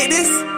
Ladies.